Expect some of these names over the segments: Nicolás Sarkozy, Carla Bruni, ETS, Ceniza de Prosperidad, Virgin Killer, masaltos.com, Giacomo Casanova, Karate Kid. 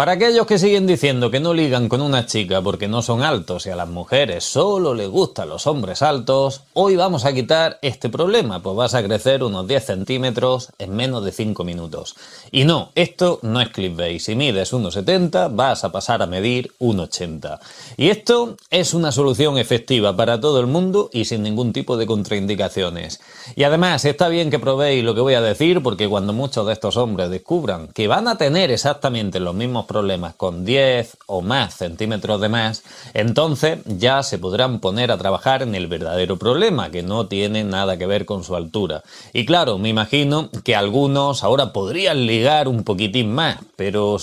Para aquellos que siguen diciendo que no ligan con una chica porque no son altos y a las mujeres solo les gustan los hombres altos, hoy vamos a quitar este problema, pues vas a crecer unos 10 centímetros en menos de 5 minutos. Y no, esto no es clickbait, si mides 1,70 vas a pasar a medir 1,80. Y esto es una solución efectiva para todo el mundo y sin ningún tipo de contraindicaciones. Y además está bien que probéis lo que voy a decir, porque cuando muchos de estos hombres descubran que van a tener exactamente los mismos problemas con 10 o más centímetros de más, entonces ya se podrán poner a trabajar en el verdadero problema, que no tiene nada que ver con su altura. Y claro, me imagino que algunos ahora podrían ligar un poquitín más, pero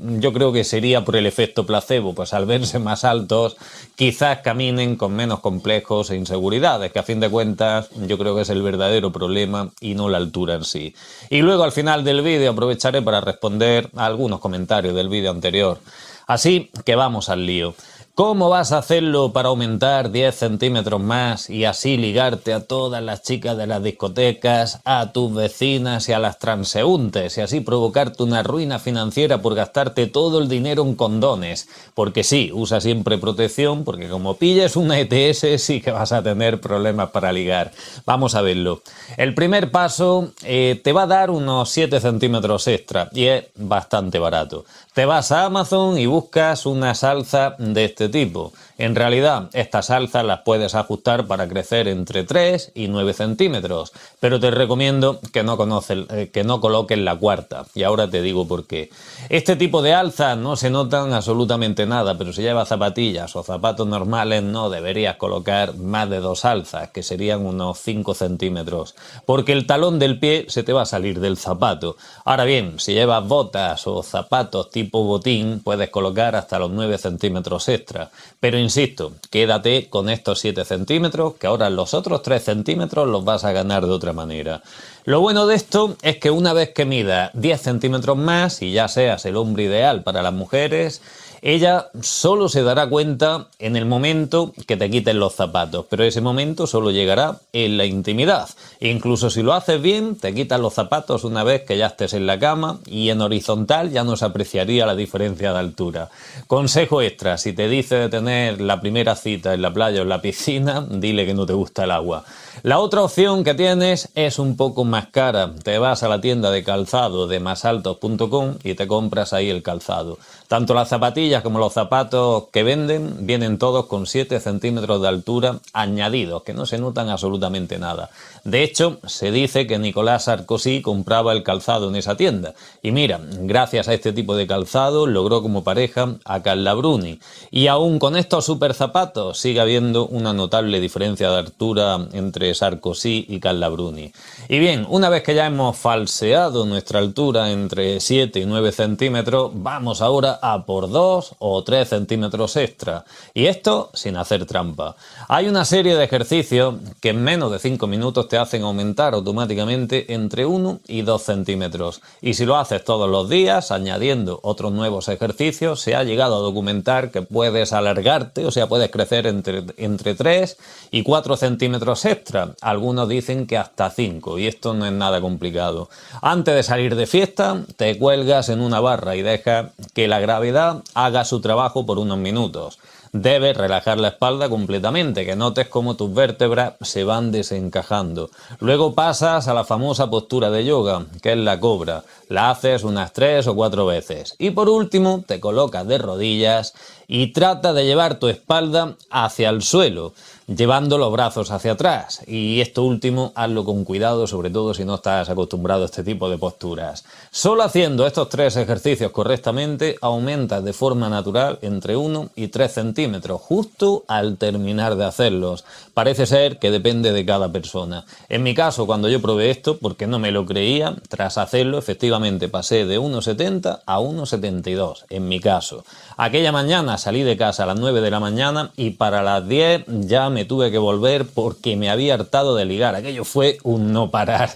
yo creo que sería por el efecto placebo, pues al verse más altos quizás caminen con menos complejos e inseguridades, que a fin de cuentas yo creo que es el verdadero problema y no la altura en sí. Y luego al final del vídeo aprovecharé para responder a algunos comentarios del vídeo anterior. Así que vamos al lío. ¿Cómo vas a hacerlo para aumentar 10 centímetros más y así ligarte a todas las chicas de las discotecas, a tus vecinas y a las transeúntes, y así provocarte una ruina financiera por gastarte todo el dinero en condones? Porque sí, usa siempre protección, porque como pilles una ETS sí que vas a tener problemas para ligar. Vamos a verlo. El primer paso te va a dar unos 7 centímetros extra y es bastante barato. Te vas a Amazon y buscas una salsa de este tipo. En realidad, estas alzas las puedes ajustar para crecer entre 3 y 9 centímetros, pero te recomiendo que no coloques la cuarta, y ahora te digo por qué. Este tipo de alzas no se notan absolutamente nada, pero si llevas zapatillas o zapatos normales no deberías colocar más de 2 alzas, que serían unos 5 centímetros, porque el talón del pie se te va a salir del zapato. Ahora bien, si llevas botas o zapatos tipo botín, puedes colocar hasta los 9 centímetros extra, pero insisto, quédate con estos 7 centímetros, que ahora los otros 3 centímetros los vas a ganar de otra manera. Lo bueno de esto es que una vez que midas 10 centímetros más y ya seas el hombre ideal para las mujeres, ella solo se dará cuenta en el momento que te quiten los zapatos, pero ese momento solo llegará en la intimidad. E incluso si lo haces bien, te quitan los zapatos una vez que ya estés en la cama, y en horizontal ya no se apreciaría la diferencia de altura. Consejo extra: si te dice de tener la primera cita en la playa o en la piscina, dile que no te gusta el agua. La otra opción que tienes es un poco más cara. Te vas a la tienda de calzado de masaltos.com y te compras ahí el calzado. Tanto las zapatillas como los zapatos que venden vienen todos con 7 centímetros de altura añadidos, que no se notan absolutamente nada. De hecho, se dice que Nicolás Sarkozy compraba el calzado en esa tienda, y mira, gracias a este tipo de calzado logró como pareja a Carla Bruni, y aún con estos super zapatos sigue habiendo una notable diferencia de altura entre Sarkozy y Carla Bruni. Y bien, una vez que ya hemos falseado nuestra altura entre 7 y 9 centímetros, vamos ahora a por 2 o 3 centímetros extra, y esto sin hacer trampa. Hay una serie de ejercicios que en menos de 5 minutos te hacen aumentar automáticamente entre 1 y 2 centímetros, y si lo haces todos los días añadiendo otros nuevos ejercicios, se ha llegado a documentar que puedes alargarte, o sea, puedes crecer entre 3 y 4 centímetros extra, algunos dicen que hasta 5, y esto no es nada complicado. Antes de salir de fiesta te cuelgas en una barra y dejas que la gravedad haga su trabajo por unos minutos. Debes relajar la espalda completamente, que notes cómo tus vértebras se van desencajando. Luego pasas a la famosa postura de yoga, que es la cobra. La haces unas 3 o 4 veces. Y por último, te colocas de rodillas y trata de llevar tu espalda hacia el suelo, llevando los brazos hacia atrás. Y esto último hazlo con cuidado, sobre todo si no estás acostumbrado a este tipo de posturas. Solo haciendo estos 3 ejercicios correctamente aumentas de forma natural entre 1 y 3 centímetros justo al terminar de hacerlos. Parece ser que depende de cada persona. En mi caso, cuando yo probé esto, porque no me lo creía, tras hacerlo efectivamente pasé de 1,70 a 1,72 en mi caso. Aquella mañana salí de casa a las 9 de la mañana y para las 10 ya me tuve que volver porque me había hartado de ligar. Aquello fue un no parar.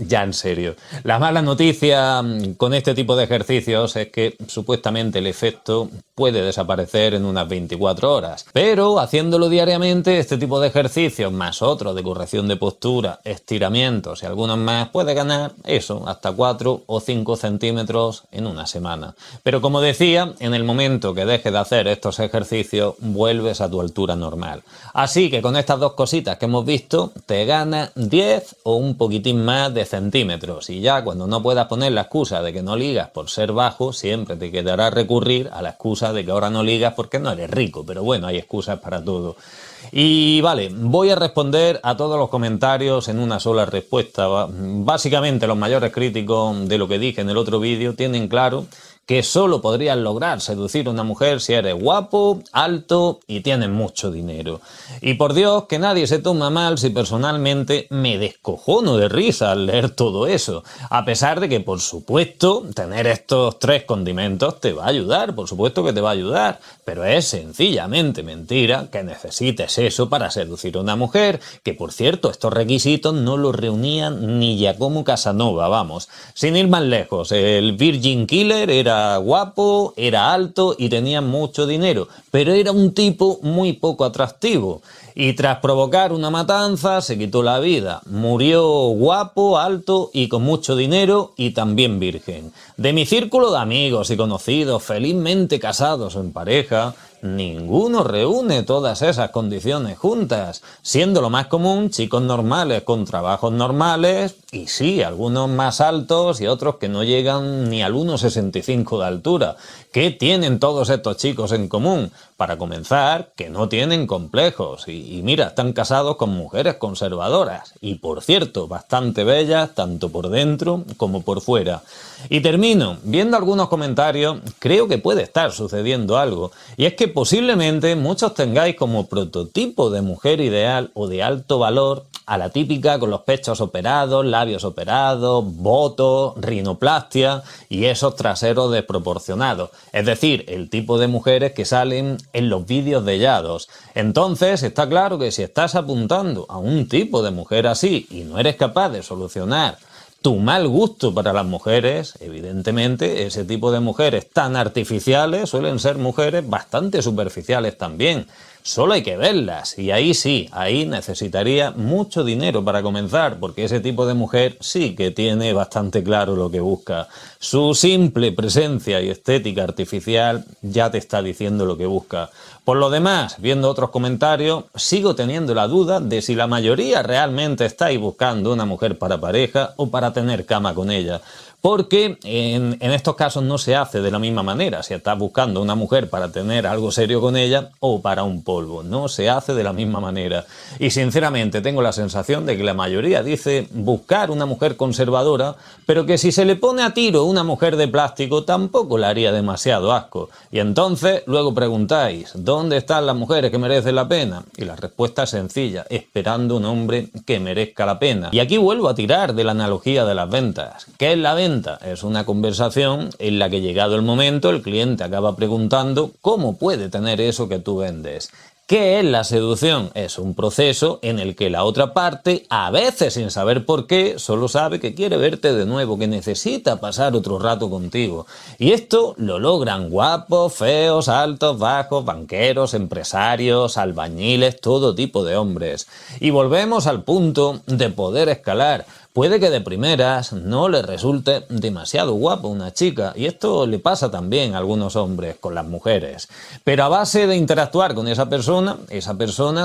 Ya en serio. La mala noticia con este tipo de ejercicios es que supuestamente el efecto puede desaparecer hacer en unas 24 horas. Pero haciéndolo diariamente, este tipo de ejercicios más otros de corrección de postura, estiramientos y algunos más, puede ganar eso, hasta 4 o 5 centímetros en una semana. Pero como decía, en el momento que dejes de hacer estos ejercicios, vuelves a tu altura normal. Así que con estas dos cositas que hemos visto, te ganas 10 o un poquitín más de centímetros. Y ya cuando no puedas poner la excusa de que no ligas por ser bajo, siempre te quedará recurrir a la excusa de que ahora no ligas porque no eres rico. Pero bueno, hay excusas para todo. Y vale, voy a responder a todos los comentarios en una sola respuesta. Básicamente los mayores críticos de lo que dije en el otro vídeo tienen claro que solo podrías lograr seducir a una mujer si eres guapo, alto y tienes mucho dinero. Y por Dios, que nadie se toma mal si personalmente me descojono de risa al leer todo eso. A pesar de que, por supuesto, tener estos tres condimentos te va a ayudar, por supuesto que te va a ayudar. Pero es sencillamente mentira que necesites eso para seducir a una mujer, que por cierto, estos requisitos no los reunían ni Giacomo Casanova, vamos. Sin ir más lejos, el Virgin Killer era guapo, era alto y tenía mucho dinero, pero era un tipo muy poco atractivo. Y tras provocar una matanza se quitó la vida. Murió guapo, alto y con mucho dinero y también virgen. De mi círculo de amigos y conocidos, felizmente casados o en pareja, ninguno reúne todas esas condiciones juntas, siendo lo más común chicos normales con trabajos normales y sí, algunos más altos y otros que no llegan ni al 1,65 de altura. ¿Qué tienen todos estos chicos en común? Para comenzar, que no tienen complejos y mira, están casados con mujeres conservadoras y por cierto, bastante bellas tanto por dentro como por fuera. Y termino, viendo algunos comentarios, creo que puede estar sucediendo algo y es que posiblemente muchos tengáis como prototipo de mujer ideal o de alto valor a la típica con los pechos operados, labios operados, botox, rinoplastia y esos traseros desproporcionados. Es decir, el tipo de mujeres que salen en los vídeos de yados. Entonces, está claro que si estás apuntando a un tipo de mujer así y no eres capaz de solucionar tu mal gusto para las mujeres, evidentemente ese tipo de mujeres tan artificiales suelen ser mujeres bastante superficiales también. Solo hay que verlas y ahí sí, ahí necesitaría mucho dinero para comenzar porque ese tipo de mujer sí que tiene bastante claro lo que busca. Su simple presencia y estética artificial ya te está diciendo lo que busca. Por lo demás, viendo otros comentarios, sigo teniendo la duda de si la mayoría realmente estáis buscando una mujer para pareja o para tener cama con ella. Porque en estos casos no se hace de la misma manera. Si estás buscando una mujer para tener algo serio con ella o para un polvo, no se hace de la misma manera. Y sinceramente tengo la sensación de que la mayoría dice buscar una mujer conservadora, pero que si se le pone a tiro una mujer de plástico tampoco le haría demasiado asco. Y entonces luego preguntáis, ¿dónde están las mujeres que merecen la pena? Y la respuesta es sencilla, esperando un hombre que merezca la pena. Y aquí vuelvo a tirar de la analogía de las ventas. ¿Qué es la venta? Es una conversación en la que llegado el momento el cliente acaba preguntando cómo puede tener eso que tú vendes. ¿Qué es la seducción? Es un proceso en el que la otra parte, a veces sin saber por qué, solo sabe que quiere verte de nuevo, que necesita pasar otro rato contigo. Y esto lo logran guapos, feos, altos, bajos, banqueros, empresarios, albañiles, todo tipo de hombres. Y volvemos al punto de poder escalar. Puede que de primeras no le resulte demasiado guapo una chica y esto le pasa también a algunos hombres con las mujeres. Pero a base de interactuar con esa persona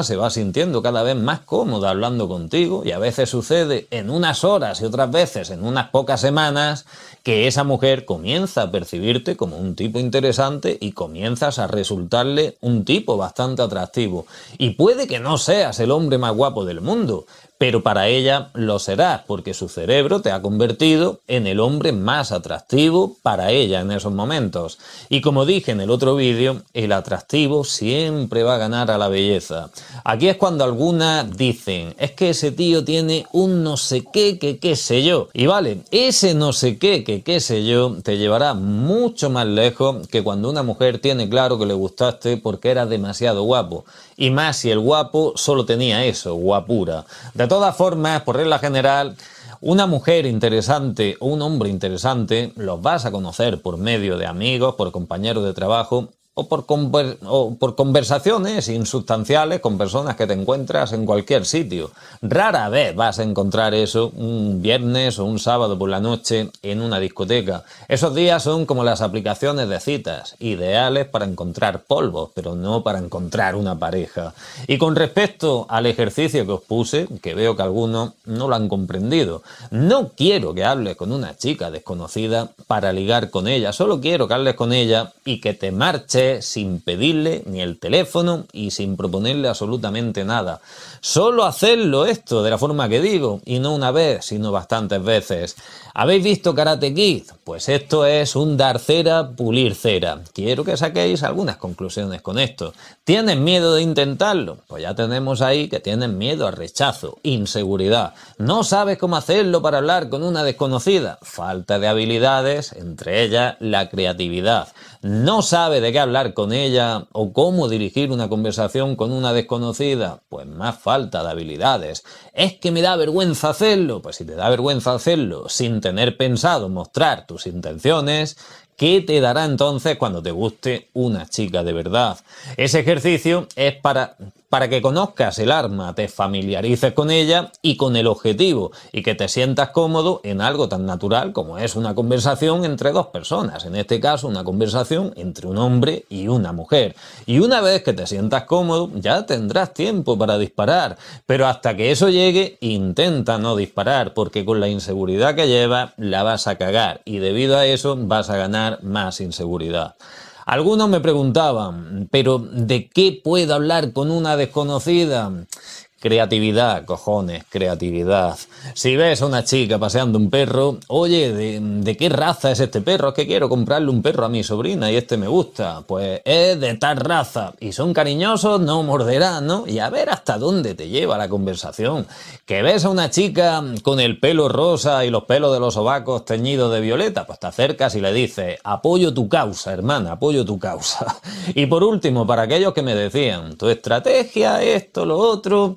se va sintiendo cada vez más cómoda hablando contigo y a veces sucede en unas horas y otras veces en unas pocas semanas que esa mujer comienza a percibirte como un tipo interesante y comienzas a resultarle un tipo bastante atractivo. Y puede que no seas el hombre más guapo del mundo, pero para ella lo serás, porque su cerebro te ha convertido en el hombre más atractivo para ella en esos momentos. Y como dije en el otro vídeo, el atractivo siempre va a ganar a la belleza. Aquí es cuando algunas dicen, es que ese tío tiene un no sé qué, que qué sé yo. Y vale, ese no sé qué, qué sé yo, te llevará mucho más lejos que cuando una mujer tiene claro que le gustaste porque era demasiado guapo. Y más si el guapo solo tenía eso, guapura. De todas formas, por regla general, una mujer interesante o un hombre interesante los vas a conocer por medio de amigos, por compañeros de trabajo o por conversaciones insustanciales con personas que te encuentras en cualquier sitio. Rara vez vas a encontrar eso un viernes o un sábado por la noche en una discoteca. Esos días son como las aplicaciones de citas, ideales para encontrar polvos, pero no para encontrar una pareja. Y con respecto al ejercicio que os puse, que veo que algunos no lo han comprendido, no quiero que hables con una chica desconocida para ligar con ella, solo quiero que hables con ella y que te marches sin pedirle ni el teléfono y sin proponerle absolutamente nada. Solo hacerlo esto de la forma que digo, y no una vez, sino bastantes veces. ¿Habéis visto Karate Kid? Pues esto es un dar cera, pulir cera. Quiero que saquéis algunas conclusiones con esto. ¿Tienes miedo de intentarlo? Pues ya tenemos ahí que tienes miedo al rechazo, inseguridad. ¿No sabes cómo hacerlo para hablar con una desconocida? Falta de habilidades, entre ellas la creatividad. ¿No sabe de qué hablar con ella o cómo dirigir una conversación con una desconocida? Pues más falta de habilidades. ¿Es que me da vergüenza hacerlo? Pues si te da vergüenza hacerlo sin tener pensado mostrar tus intenciones, ¿qué te dará entonces cuando te guste una chica de verdad? Ese ejercicio es para que conozcas el arma, te familiarices con ella y con el objetivo, y que te sientas cómodo en algo tan natural como es una conversación entre dos personas, en este caso una conversación entre un hombre y una mujer. Y una vez que te sientas cómodo, ya tendrás tiempo para disparar, pero hasta que eso llegue, intenta no disparar, porque con la inseguridad que llevas la vas a cagar, y debido a eso vas a ganar más inseguridad. Algunos me preguntaban, ¿pero de qué puedo hablar con una desconocida? Creatividad, cojones, creatividad. Si ves a una chica paseando un perro, oye, ¿de qué raza es este perro? Es que quiero comprarle un perro a mi sobrina y este me gusta. Pues es de tal raza. Y son cariñosos, no morderán, ¿no? Y a ver hasta dónde te lleva la conversación. Que ves a una chica con el pelo rosa y los pelos de los sobacos teñidos de violeta, pues te acercas y le dices, apoyo tu causa, hermana, apoyo tu causa. Y por último, para aquellos que me decían, tu estrategia, esto, lo otro...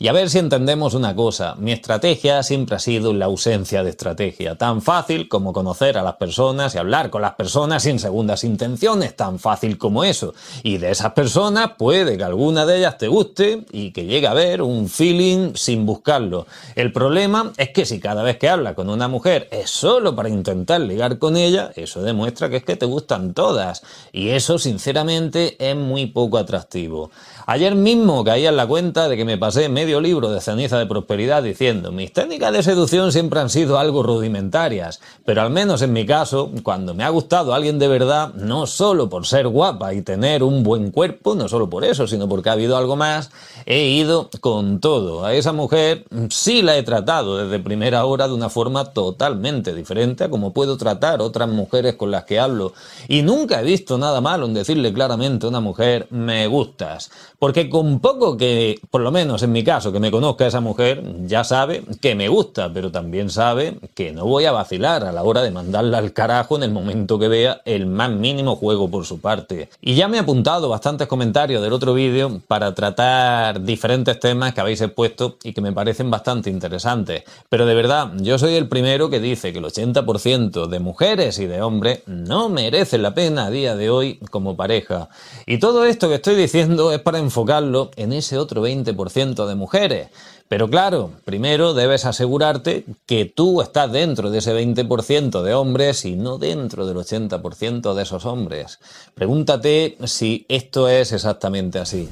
Y a ver si entendemos una cosa, mi estrategia siempre ha sido la ausencia de estrategia, tan fácil como conocer a las personas y hablar con las personas sin segundas intenciones, tan fácil como eso. Y de esas personas puede que alguna de ellas te guste y que llegue a haber un feeling sin buscarlo. El problema es que si cada vez que hablas con una mujer es solo para intentar ligar con ella, eso demuestra que es que te gustan todas, y eso sinceramente es muy poco atractivo. Ayer mismo caí en la cuenta de que me pasé medio libro de Ceniza de Prosperidad diciendo, mis técnicas de seducción siempre han sido algo rudimentarias, pero al menos en mi caso, cuando me ha gustado alguien de verdad, no solo por ser guapa y tener un buen cuerpo, no solo por eso, sino porque ha habido algo más, he ido con todo. A esa mujer sí la he tratado desde primera hora de una forma totalmente diferente a como puedo tratar otras mujeres con las que hablo, y nunca he visto nada malo en decirle claramente a una mujer, me gustas, porque con poco que, por lo menos en mi caso, que me conozca esa mujer, ya sabe que me gusta, pero también sabe que no voy a vacilar a la hora de mandarla al carajo en el momento que vea el más mínimo juego por su parte. Y ya me he apuntado bastantes comentarios del otro vídeo para tratar diferentes temas que habéis expuesto y que me parecen bastante interesantes. Pero de verdad, yo soy el primero que dice que el 80% de mujeres y de hombres no merecen la pena a día de hoy como pareja. Y todo esto que estoy diciendo es para enfocarlo en ese otro 20% de mujeres. Pero claro, primero debes asegurarte que tú estás dentro de ese 20% de hombres y no dentro del 80% de esos hombres. Pregúntate si esto es exactamente así.